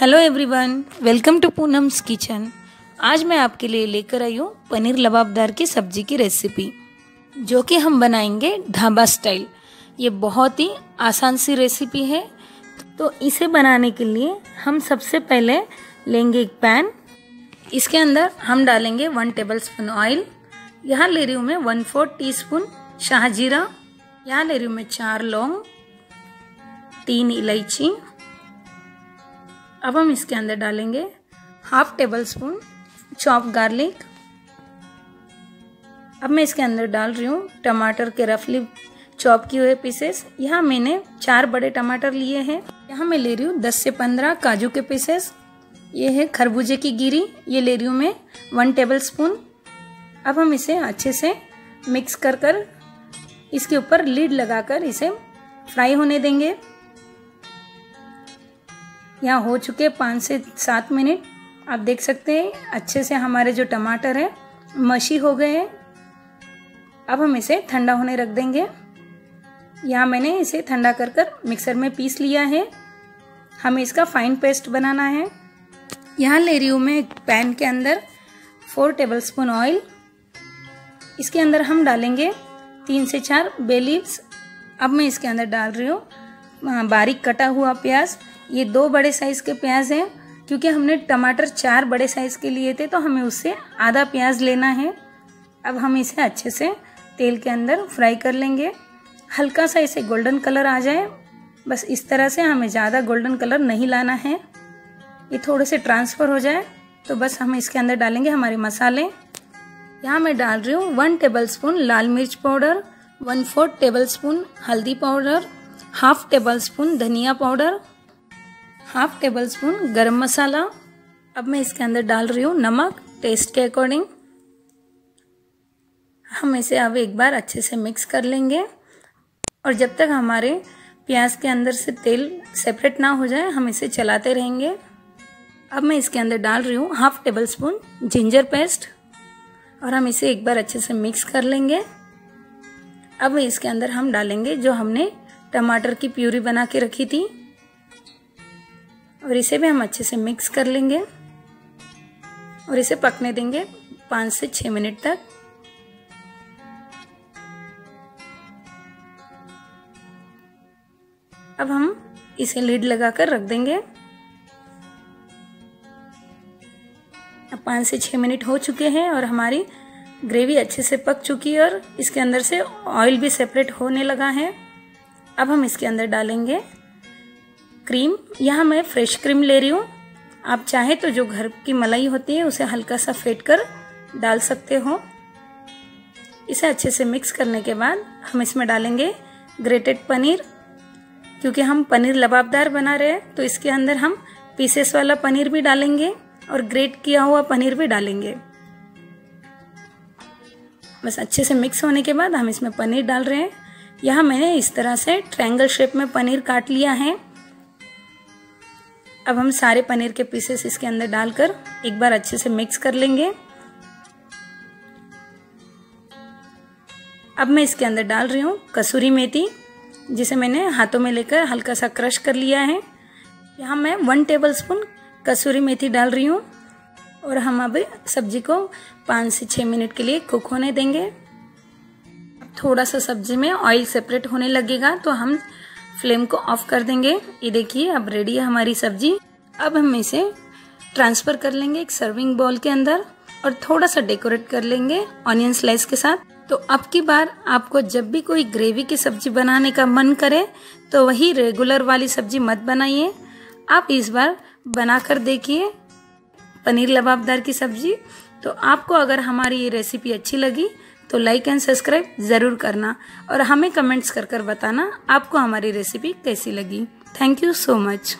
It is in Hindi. Hello everyone, welcome to Poonam's kitchen. आज मैं आपके लिए लेकर आई हूँ पनीर लबाबदार की सब्जी की रेसिपी, जो कि हम बनाएंगे ढाबा स्टाइल। ये बहुत ही आसान सी रेसिपी है। तो इसे बनाने के लिए हम सबसे पहले लेंगे एक पैन। इसके अंदर हम डालेंगे 1 टेबलस्पून ऑयल। यहाँ ले रही हूँ मैं 1/4 टीस्पून शाहजीरा। यहाँ ले रही हूँ मैं 4 लौंग, 3 इलायची। अब हम इसके अंदर डालेंगे 1/2 टेबलस्पून चॉप गार्लिक। अब मैं इसके अंदर डाल रही हूँ टमाटर के रफली चॉप किए हुए पीसेस। यहाँ मैंने 4 बड़े टमाटर लिए हैं। यहाँ मैं ले रही हूँ 10 से 15 काजू के पीसेस। ये है खरबूजे की गिरी, ये ले रही हूँ मैं 1 टेबलस्पून। अब हम इसे अच्छे से मिक्स कर कर इसके ऊपर लीड लगाकर इसे फ्राई होने देंगे। यहाँ हो चुके 5 से 7 मिनट। आप देख सकते हैं अच्छे से हमारे जो टमाटर है मशी हो गए हैं। अब हम इसे ठंडा होने रख देंगे। यहाँ मैंने इसे ठंडा कर कर मिक्सर में पीस लिया है। हमें इसका फाइन पेस्ट बनाना है। यहाँ ले रही हूँ मैं पैन के अंदर 4 टेबलस्पून ऑयल। इसके अंदर हम डालेंगे 3 से 4 बे लीव्स। अब मैं इसके अंदर डाल रही हूँ बारीक कटा हुआ प्याज। ये 2 बड़े साइज़ के प्याज हैं, क्योंकि हमने टमाटर 4 बड़े साइज़ के लिए थे, तो हमें उससे आधा प्याज लेना है। अब हम इसे अच्छे से तेल के अंदर फ्राई कर लेंगे। हल्का सा इसे गोल्डन कलर आ जाए, बस इस तरह से। हमें ज़्यादा गोल्डन कलर नहीं लाना है। ये थोड़े से ट्रांसफ़र हो जाए तो बस हम इसके अंदर डालेंगे हमारे मसाले। यहाँ मैं डाल रही हूँ 1 टेबलस्पून लाल मिर्च पाउडर, 1/4 टेबलस्पून हल्दी पाउडर, 1/2 टेबलस्पून धनिया पाउडर, 1/2 टेबलस्पून गरम मसाला। अब मैं इसके अंदर डाल रही हूँ नमक टेस्ट के अकॉर्डिंग। हम इसे अब एक बार अच्छे से मिक्स कर लेंगे, और जब तक हमारे प्याज के अंदर से तेल सेपरेट ना हो जाए हम इसे चलाते रहेंगे। अब मैं इसके अंदर डाल रही हूँ 1/2 टेबलस्पून जिंजर पेस्ट, और हम इसे एक बार अच्छे से मिक्स कर लेंगे। अब इसके अंदर हम डालेंगे जो हमने टमाटर की प्यूरी बना के रखी थी, और इसे भी हम अच्छे से मिक्स कर लेंगे और इसे पकने देंगे 5 से 6 मिनट तक। अब हम इसे लीड लगाकर रख देंगे। अब 5 से 6 मिनट हो चुके हैं और हमारी ग्रेवी अच्छे से पक चुकी है, और इसके अंदर से ऑयल भी सेपरेट होने लगा है। अब हम इसके अंदर डालेंगे क्रीम। यहाँ मैं फ्रेश क्रीम ले रही हूँ। आप चाहे तो जो घर की मलाई होती है उसे हल्का सा फेंट कर डाल सकते हो। इसे अच्छे से मिक्स करने के बाद हम इसमें डालेंगे ग्रेटेड पनीर। क्योंकि हम पनीर लबाबदार बना रहे हैं तो इसके अंदर हम पीसेस वाला पनीर भी डालेंगे और ग्रेट किया हुआ पनीर भी डालेंगे। बस अच्छे से मिक्स होने के बाद हम इसमें पनीर डाल रहे हैं। यहाँ मैंने इस तरह से ट्रायंगल शेप में पनीर काट लिया है। अब हम सारे पनीर के पीसेस इसके अंदर डालकर एक बार अच्छे से मिक्स कर लेंगे। अब मैं इसके अंदर डाल रही हूँ कसूरी मेथी, जिसे मैंने हाथों में लेकर हल्का सा क्रश कर लिया है। यहाँ मैं 1 टेबलस्पून कसूरी मेथी डाल रही हूँ, और हम अब सब्जी को 5 से 6 मिनट के लिए कुक होने देंगे। अब थोड़ा सा सब्जी में ऑयल सेपरेट होने लगेगा तो हम फ्लेम को ऑफ कर देंगे। ये देखिए अब रेडी है हमारी सब्जी। अब हम इसे ट्रांसफ़र कर लेंगे एक सर्विंग बाउल के अंदर, और थोड़ा सा डेकोरेट कर लेंगे ऑनियन स्लाइस के साथ। तो अब की बार आपको जब भी कोई ग्रेवी की सब्जी बनाने का मन करे तो वही रेगुलर वाली सब्जी मत बनाइए। आप इस बार बना कर देखिए पनीर लबाबदार की सब्जी। तो आपको अगर हमारी ये रेसिपी अच्छी लगी तो लाइक एंड सब्सक्राइब ज़रूर करना, और हमें कमेंट्स कर बताना आपको हमारी रेसिपी कैसी लगी। Thank you so much.